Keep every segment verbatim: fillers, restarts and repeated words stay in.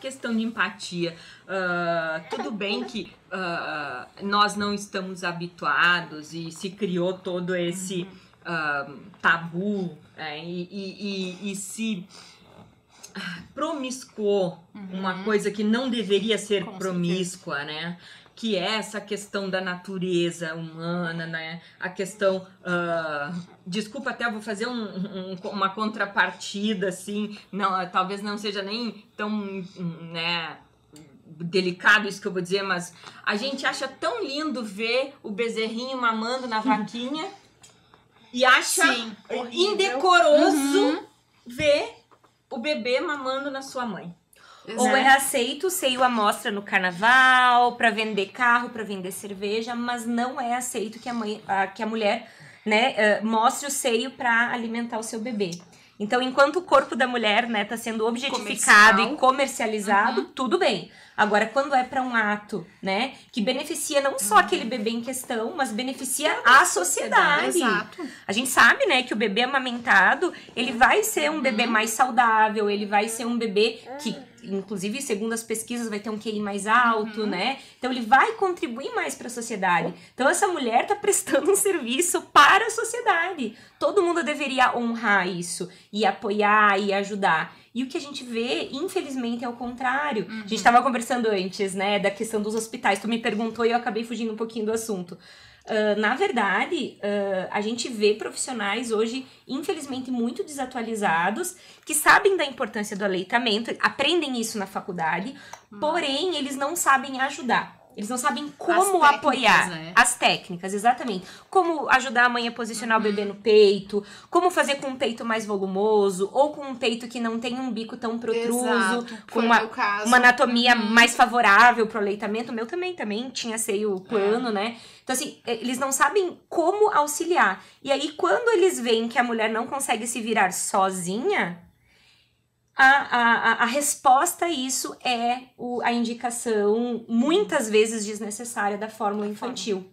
Questão de empatia, uh, tudo bem que uh, nós não estamos habituados e se criou todo esse uh, tabu é, e, e, e, e se promiscuou uhum. uma coisa que não deveria ser Com promíscua, certeza. né? Que é essa questão da natureza humana, né? A questão... Uh, desculpa, até vou fazer um, um, uma contrapartida, assim. Não, talvez não seja nem tão né, delicado isso que eu vou dizer, mas a gente acha tão lindo ver o bezerrinho mamando na vaquinha e acha Sim, indecoroso uhum. ver o bebê mamando na sua mãe. Exato. Ou é aceito seio à mostra no carnaval, pra vender carro, pra vender cerveja, mas não é aceito que a, mãe, a, que a mulher né, uh, mostre o seio pra alimentar o seu bebê. Então, enquanto o corpo da mulher né, tá sendo objetificado Comercial. e comercializado, uhum. tudo bem. Agora, quando é pra um ato né, que beneficia não só uhum. aquele bebê em questão, mas beneficia a sociedade. Exato. A gente sabe né, que o bebê amamentado, ele vai ser um bebê uhum. mais saudável, ele vai ser um bebê que... inclusive, segundo as pesquisas, vai ter um Q I mais alto, uhum. né? Então, ele vai contribuir mais para a sociedade. Então, essa mulher tá prestando um serviço para a sociedade. Todo mundo deveria honrar isso e apoiar e ajudar. E o que a gente vê, infelizmente, é o contrário. Uhum. A gente estava conversando antes, né, da questão dos hospitais. Tu me perguntou e eu acabei fugindo um pouquinho do assunto. Uh, na verdade, uh, a gente vê profissionais hoje, infelizmente, muito desatualizados, que sabem da importância do aleitamento, aprendem isso na faculdade, hum. porém, eles não sabem ajudar. Eles não sabem como as apoiar técnicas, né? as técnicas, exatamente. Como ajudar a mãe a posicionar uhum. o bebê no peito, como fazer com um peito mais volumoso, ou com um peito que não tem um bico tão protruso, Exato, com uma, uma anatomia uhum. mais favorável para o aleitamento. O meu também, também tinha seio plano, é. né? Então, assim, eles não sabem como auxiliar. E aí, quando eles veem que a mulher não consegue se virar sozinha... A, a, a resposta a isso é o, a indicação, muitas vezes desnecessária, da fórmula infantil.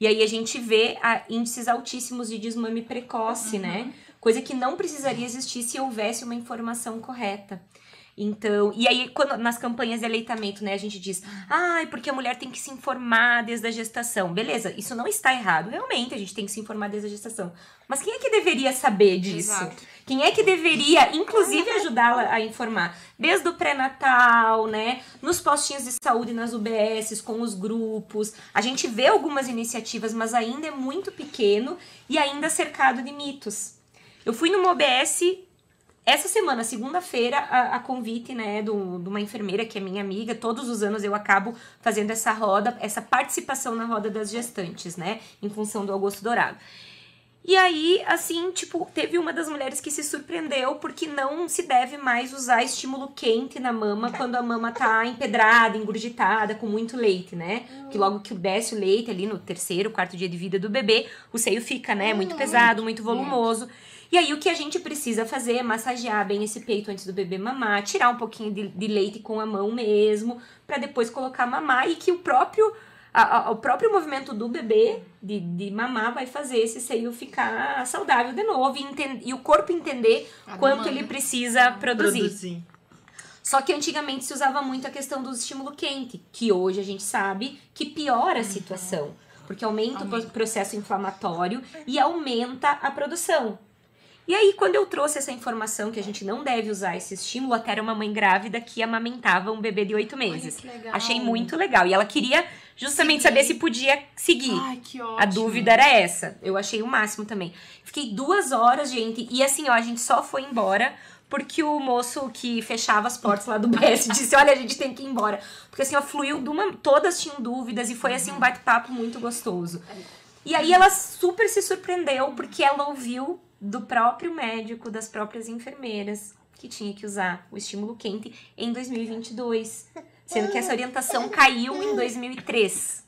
E aí a gente vê a índices altíssimos de desmame precoce, uhum. né? Coisa que não precisaria existir se houvesse uma informação correta. Então, e aí quando, nas campanhas de aleitamento, né, a gente diz, ai, porque a mulher tem que se informar desde a gestação. Beleza, isso não está errado, realmente, a gente tem que se informar desde a gestação. Mas quem é que deveria saber disso? Exato. Quem é que deveria, inclusive, ajudá-la a informar? Desde o pré-natal, né, nos postinhos de saúde, nas U B Ss, com os grupos. A gente vê algumas iniciativas, mas ainda é muito pequeno e ainda cercado de mitos. Eu fui numa O B S... Essa semana, segunda-feira, a, a convite né, do, de uma enfermeira que é minha amiga, todos os anos eu acabo fazendo essa roda, essa participação na roda das gestantes, né? Em função do Agosto Dourado. E aí, assim, tipo, teve uma das mulheres que se surpreendeu porque não se deve mais usar estímulo quente na mama quando a mama tá empedrada, engurgitada, com muito leite, né? Porque logo que desce o leite ali no terceiro, quarto dia de vida do bebê, o seio fica, né? Muito pesado, muito volumoso. E aí, o que a gente precisa fazer é massagear bem esse peito antes do bebê mamar, tirar um pouquinho de, de leite com a mão mesmo, pra depois colocar mamar e que o próprio, a, a, o próprio movimento do bebê de, de mamar vai fazer esse seio ficar saudável de novo e, entende, e o corpo entender a quanto ele precisa produzir. produzir. Só que antigamente se usava muito a questão do estímulo quente, que hoje a gente sabe que piora a situação, porque aumenta, aumenta. o processo inflamatório e aumenta a produção. E aí, quando eu trouxe essa informação que a gente não deve usar esse estímulo, até era uma mãe grávida que amamentava um bebê de oito meses. Ai, que legal. Achei muito legal. E ela queria justamente Segui. saber se podia seguir. Ai, que ótimo. A dúvida era essa. Eu achei o máximo também. Fiquei duas horas, gente. E assim, ó, a gente só foi embora porque o moço que fechava as portas lá do B S disse, olha, a gente tem que ir embora. Porque assim, ó, fluiu de uma... Todas tinham dúvidas e foi assim um bate-papo muito gostoso. E aí, ela super se surpreendeu porque ela ouviu do próprio médico, das próprias enfermeiras, que tinha que usar o estímulo quente em dois mil e vinte e dois, sendo que essa orientação caiu em dois mil e três.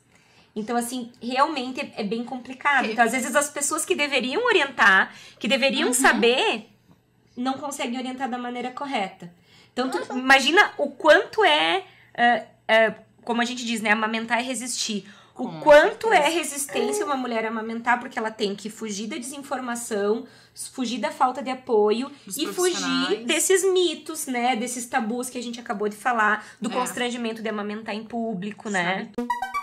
Então, assim, realmente é, é bem complicado. Então, às vezes, as pessoas que deveriam orientar, que deveriam uhum. saber, não conseguem orientar da maneira correta. Então, tu imagina o quanto é, uh, uh, como a gente diz, né, amamentar e resistir. O Com quanto certeza. É resistência uma mulher amamentar, porque ela tem que fugir da desinformação, fugir da falta de apoio dos e fugir desses mitos, né? Desses tabus que a gente acabou de falar, do é. constrangimento de amamentar em público, né? Sabe.